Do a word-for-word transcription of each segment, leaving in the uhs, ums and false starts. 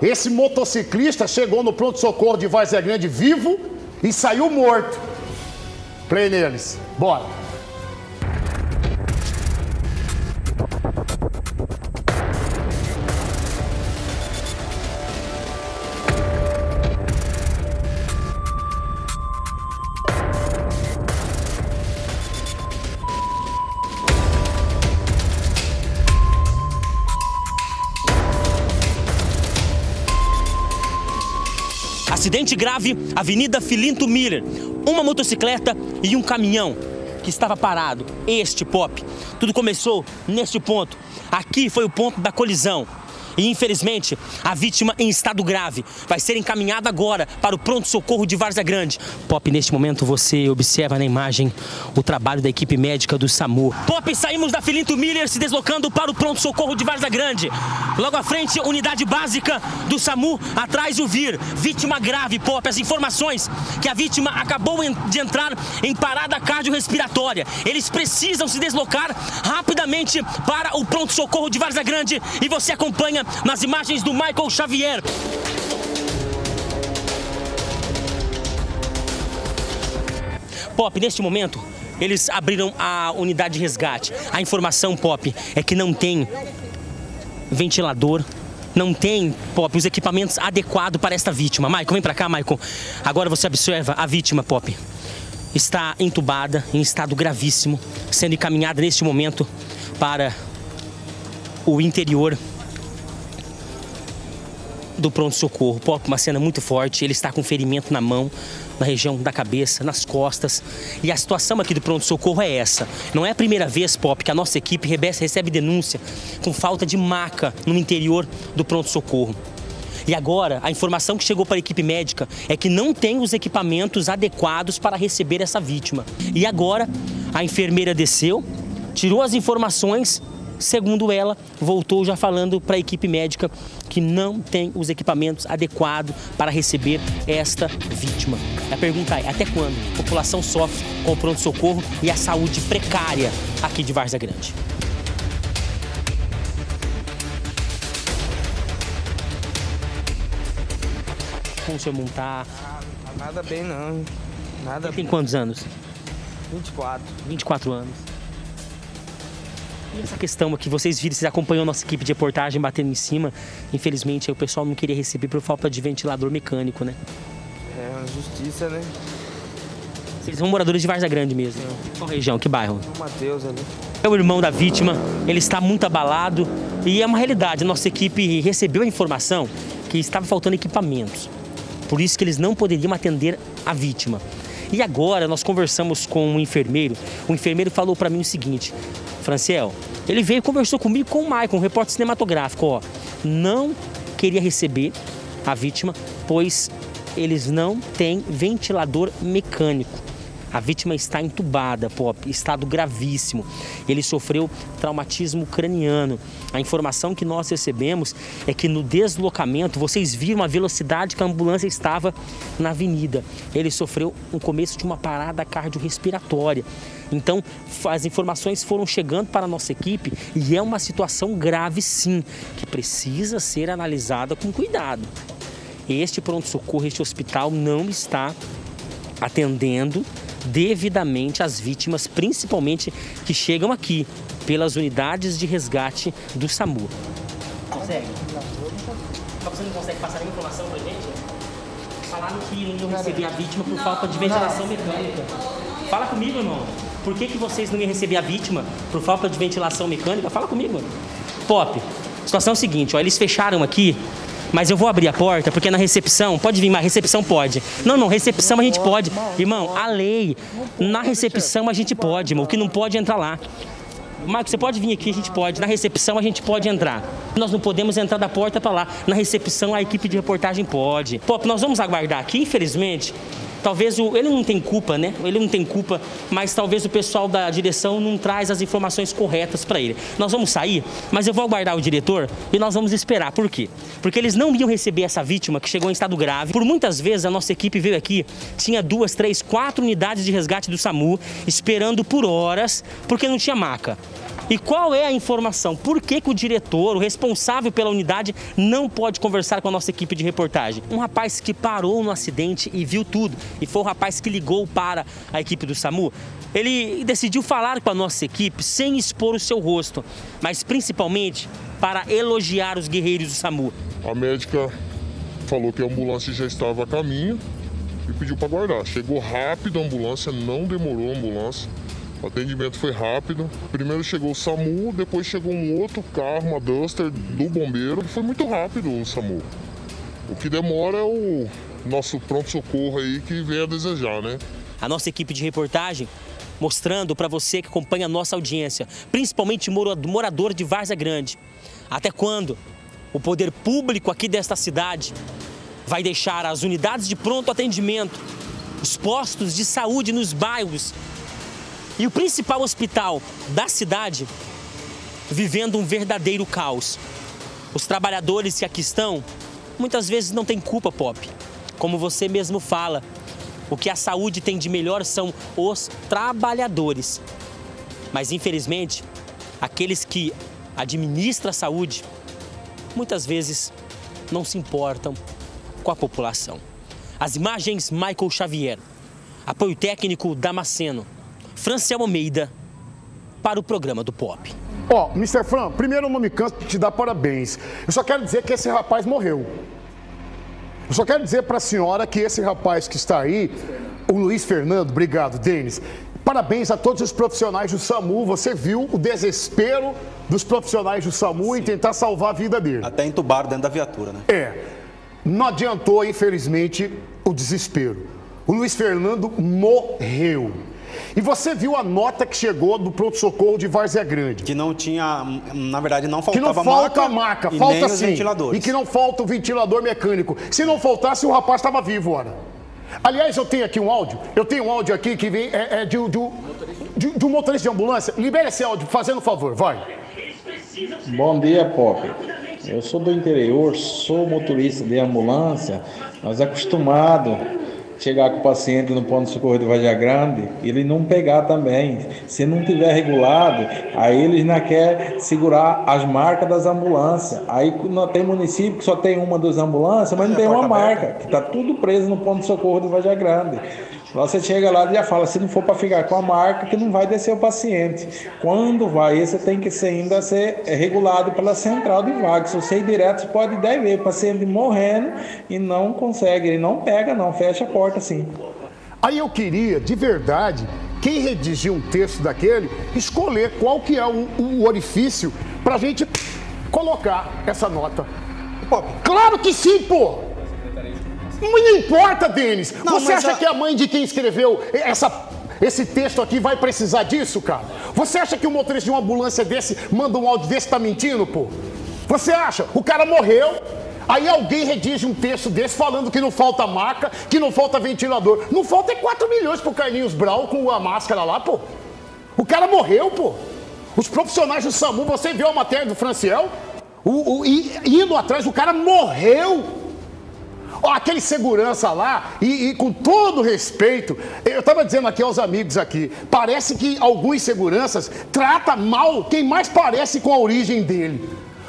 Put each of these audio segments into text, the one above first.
Esse motociclista chegou no pronto-socorro de Várzea Grande vivo e saiu morto. Play neles. Bora. Acidente grave, Avenida Filinto Muller. Uma motocicleta e um caminhão que estava parado. Este pop. Tudo começou neste ponto. Aqui foi o ponto da colisão. E infelizmente, a vítima em estado grave vai ser encaminhada agora para o pronto-socorro de Várzea Grande. Pop, neste momento você observa na imagem o trabalho da equipe médica do SAMU. Pop, saímos da Filinto Muller se deslocando para o pronto-socorro de Várzea Grande. Logo à frente, unidade básica do SAMU, atrás o VIR. Vítima grave, Pop. As informações que a vítima acabou de entrar em parada cardiorrespiratória. Eles precisam se deslocar rapidamente para o pronto-socorro de Várzea Grande e você acompanha nas imagens do Michael Xavier. Pop, neste momento, eles abriram a unidade de resgate. A informação, Pop, é que não tem ventilador, não tem, Pop, os equipamentos adequados para esta vítima. Maicon, vem pra cá, Maicon. Agora você observa a vítima, Pop. Está entubada, em estado gravíssimo, sendo encaminhada neste momento para o interior do pronto-socorro. Pop, uma cena muito forte, ele está com ferimento na mão, na região da cabeça, nas costas, e a situação aqui do pronto-socorro é essa. Não é a primeira vez, Pop, que a nossa equipe recebe denúncia com falta de maca no interior do pronto-socorro. E agora, a informação que chegou para a equipe médica é que não tem os equipamentos adequados para receber essa vítima. E agora, a enfermeira desceu, tirou as informações. Segundo ela, voltou já falando para a equipe médica que não tem os equipamentos adequados para receber esta vítima. A pergunta é, até quando a população sofre com o pronto-socorro e a saúde precária aqui de Várzea Grande? Como o senhor montar? Nada bem, não. Nada bem. Tem quantos anos? vinte e quatro. vinte e quatro anos. E essa questão aqui, vocês viram, vocês acompanham a nossa equipe de reportagem batendo em cima. Infelizmente, aí o pessoal não queria receber por falta de ventilador mecânico, né? É uma justiça, né? Vocês são moradores de Várzea Grande mesmo? É. Qual região? Que bairro? O Matheus ali. É o irmão da vítima, ele está muito abalado e é uma realidade. A nossa equipe recebeu a informação que estava faltando equipamentos. Por isso que eles não poderiam atender a vítima. E agora nós conversamos com um enfermeiro. O enfermeiro falou para mim o seguinte: Franciel, ele veio e conversou comigo com o Maicon, um repórter cinematográfico, ó. Não queria receber a vítima, pois eles não têm ventilador mecânico. A vítima está entubada, Pop, estado gravíssimo. Ele sofreu traumatismo craniano. A informação que nós recebemos é que no deslocamento, vocês viram a velocidade que a ambulância estava na avenida. Ele sofreu o começo de uma parada cardiorrespiratória. Então, as informações foram chegando para a nossa equipe e é uma situação grave, sim, que precisa ser analisada com cuidado. Este pronto-socorro, este hospital não está atendendo devidamente as vítimas, principalmente que chegam aqui pelas unidades de resgate do SAMU. Consegue? Você não consegue passar nenhuma informação pra gente? Falaram que não iam receber a vítima por falta de ventilação mecânica. Fala comigo, irmão. Por que que vocês não iam receber a vítima por falta de ventilação mecânica? Fala comigo, mano. Pop, a situação é a seguinte, ó, eles fecharam aqui. Mas eu vou abrir a porta, porque na recepção... Pode vir, mas recepção pode. Não, não, recepção a gente pode. Irmão, a lei... Na recepção a gente pode, irmão. O que não pode é entrar lá. Marcos, você pode vir aqui, a gente pode. Na recepção a gente pode entrar. Nós não podemos entrar da porta para lá. Na recepção a equipe de reportagem pode. Pop, nós vamos aguardar aqui, infelizmente. Talvez o... Ele não tem culpa, né? Ele não tem culpa, mas talvez o pessoal da direção não traz as informações corretas para ele. Nós vamos sair, mas eu vou aguardar o diretor e nós vamos esperar. Por quê? Porque eles não iam receber essa vítima que chegou em estado grave. Por muitas vezes a nossa equipe veio aqui, tinha duas, três, quatro unidades de resgate do SAMU, esperando por horas, porque não tinha maca. E qual é a informação? Por que que o diretor, o responsável pela unidade, não pode conversar com a nossa equipe de reportagem? Um rapaz que parou no acidente e viu tudo, e foi o rapaz que ligou para a equipe do SAMU. Ele decidiu falar com a nossa equipe sem expor o seu rosto, mas principalmente para elogiar os guerreiros do SAMU. A médica falou que a ambulância já estava a caminho e pediu para aguardar. Chegou rápido a ambulância, não demorou a ambulância. O atendimento foi rápido. Primeiro chegou o SAMU, depois chegou um outro carro, uma Duster do bombeiro. Foi muito rápido o SAMU. O que demora é o nosso pronto-socorro aí, que vem a desejar, né? A nossa equipe de reportagem mostrando para você que acompanha a nossa audiência, principalmente morador de Várzea Grande, até quando o poder público aqui desta cidade vai deixar as unidades de pronto atendimento, os postos de saúde nos bairros e o principal hospital da cidade vivendo um verdadeiro caos. Os trabalhadores que aqui estão muitas vezes não têm culpa, Pop. Como você mesmo fala, o que a saúde tem de melhor são os trabalhadores. Mas, infelizmente, aqueles que administram a saúde muitas vezes não se importam com a população. As imagens, Michael Xavier, apoio técnico Damasceno, Franciel Almeida, para o programa do Pop. Ó, oh, mister Fran, primeiro eu não me canso de te dar parabéns. Eu só quero dizer que esse rapaz morreu. Eu só quero dizer para a senhora que esse rapaz que está aí, o Luiz Fernando, obrigado, Denis. Parabéns a todos os profissionais do SAMU. Você viu o desespero dos profissionais do SAMU, sim, em tentar salvar a vida dele. Até entubaram dentro da viatura, né? É. Não adiantou, infelizmente, o desespero. O Luiz Fernando morreu. E você viu a nota que chegou do pronto-socorro de Várzea Grande. Que não tinha, na verdade, não faltava maca. Que não falta maca, maca falta sim. E que não falta o ventilador mecânico. Se não faltasse, o rapaz estava vivo, ora. Aliás, eu tenho aqui um áudio. Eu tenho um áudio aqui que vem é, é de, de, de, de um motorista de ambulância. Libera esse áudio, fazendo favor, vai. Bom dia, Pop. Eu sou do interior, sou motorista de ambulância, mas acostumado chegar com o paciente no pronto-socorro de Várzea Grande, ele não pegar também. Se não tiver regulado, aí eles não querem segurar as marcas das ambulâncias. Aí tem município que só tem uma das ambulâncias, mas não tem uma marca, que está tudo preso no pronto-socorro de Várzea Grande. Você chega lá e já fala, se não for para ficar com a marca, que não vai descer o paciente. Quando vai, esse tem que ser, ainda ser regulado pela central de vaga. Se você ir direto, você pode dever o paciente morrendo e não consegue, ele não pega não, fecha a porta sim. Aí eu queria, de verdade, quem redigiu um texto daquele, escolher qual que é o, o orifício para a gente colocar essa nota. Pô, claro que sim, pô! Não importa, Denis. Não, você acha a... que a mãe de quem escreveu essa, esse texto aqui vai precisar disso, cara? Você acha que o motorista de uma ambulância desse manda um áudio desse, tá mentindo, pô? Você acha? O cara morreu, aí alguém redige um texto desse falando que não falta maca, que não falta ventilador. Não falta é quatro milhões pro Carlinhos Brau com a máscara lá, pô. O cara morreu, pô. Os profissionais do SAMU, você viu a matéria do Franciel? O, o, e, indo atrás, o cara morreu. Aquele segurança lá, e, e com todo respeito, eu estava dizendo aqui aos amigos aqui, parece que alguns seguranças tratam mal quem mais parece com a origem dele.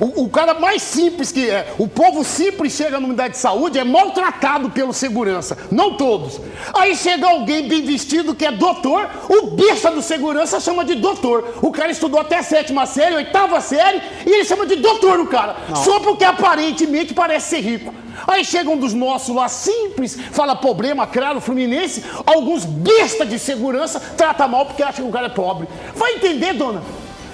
O, o cara mais simples que é, o povo simples chega na unidade de saúde, é maltratado pelo segurança, não todos. Aí chega alguém bem vestido que é doutor, o bicha do segurança chama de doutor. O cara estudou até a sétima série, oitava série, e ele chama de doutor o cara, não. Só porque aparentemente parece ser rico. Aí chega um dos nossos lá, simples, fala problema, claro, Fluminense, alguns besta de segurança, trata mal porque acha que o cara é pobre. Vai entender, dona?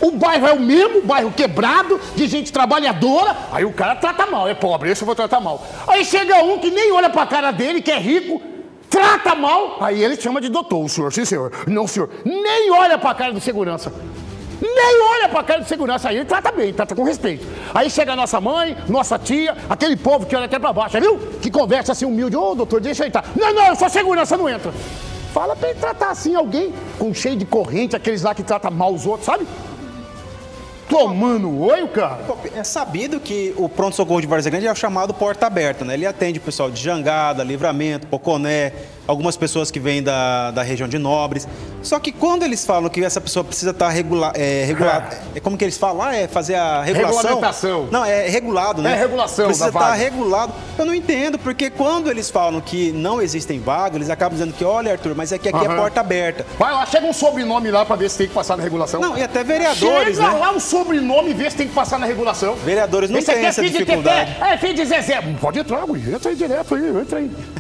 O bairro é o mesmo, bairro quebrado, de gente trabalhadora, aí o cara trata mal, é pobre, esse eu vou tratar mal. Aí chega um que nem olha pra cara dele, que é rico, trata mal, aí ele chama de doutor, o senhor, sim senhor, não senhor, nem olha pra cara do segurança. Nem olha pra cara de segurança, aí ele trata bem, trata com respeito. Aí chega a nossa mãe, nossa tia, aquele povo que olha até pra baixo, viu? Que conversa assim humilde, ô doutor, deixa eu entrar. Não, não, eu sou segurança, não entra. Fala pra ele tratar assim alguém, com cheio de corrente, aqueles lá que tratam mal os outros, sabe? Tomando o olho, cara. É sabido que o pronto-socorro de Várzea Grande é o chamado porta aberta, né? Ele atende o pessoal de Jangada, Livramento, Poconé, algumas pessoas que vêm da, da região de Nobres. Só que quando eles falam que essa pessoa precisa estar regular, é, regulada, é como que eles falam? Ah, é fazer a regulação. Regulamentação. Não, é regulado, né? É regulação precisa da vaga. Precisa estar regulado. Eu não entendo, porque quando eles falam que não existem vagas, eles acabam dizendo que, olha, Arthur, mas aqui, aqui uhum. é porta aberta. Vai lá, chega um sobrenome lá para ver se tem que passar na regulação. Não, e até vereadores, chega né? lá um sobrenome e vê se tem que passar na regulação. Vereadores não tem essa dificuldade. É filho de Zezé. Pode entrar, entra aí direto, aí, entra aí.